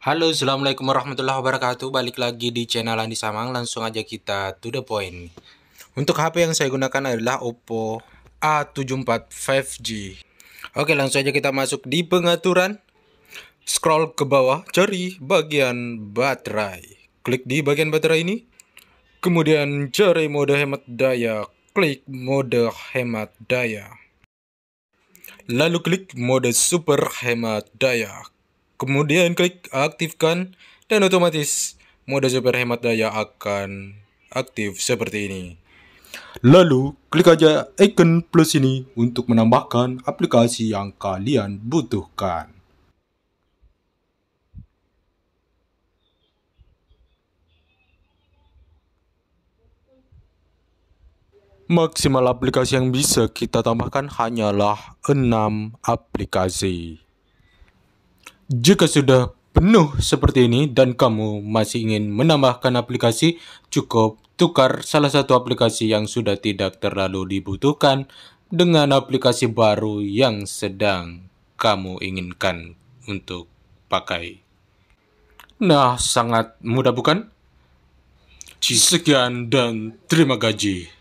Halo, assalamualaikum warahmatullahi wabarakatuh. Balik lagi di channel Andi Samang. Langsung aja kita to the point. Untuk HP yang saya gunakan adalah OPPO A74 5G. Oke, langsung aja kita masuk di pengaturan. Scroll ke bawah, cari bagian baterai. Klik di bagian baterai ini. Kemudian cari mode hemat daya. Klik mode hemat daya. Lalu klik mode super hemat daya. Kemudian klik aktifkan dan otomatis mode super hemat daya akan aktif seperti ini. Lalu klik aja icon plus ini untuk menambahkan aplikasi yang kalian butuhkan. Maksimal aplikasi yang bisa kita tambahkan hanyalah 6 aplikasi. Jika sudah penuh seperti ini dan kamu masih ingin menambahkan aplikasi, cukup tukar salah satu aplikasi yang sudah tidak terlalu dibutuhkan dengan aplikasi baru yang sedang kamu inginkan untuk pakai. Nah, sangat mudah bukan? Sekian dan terima kasih.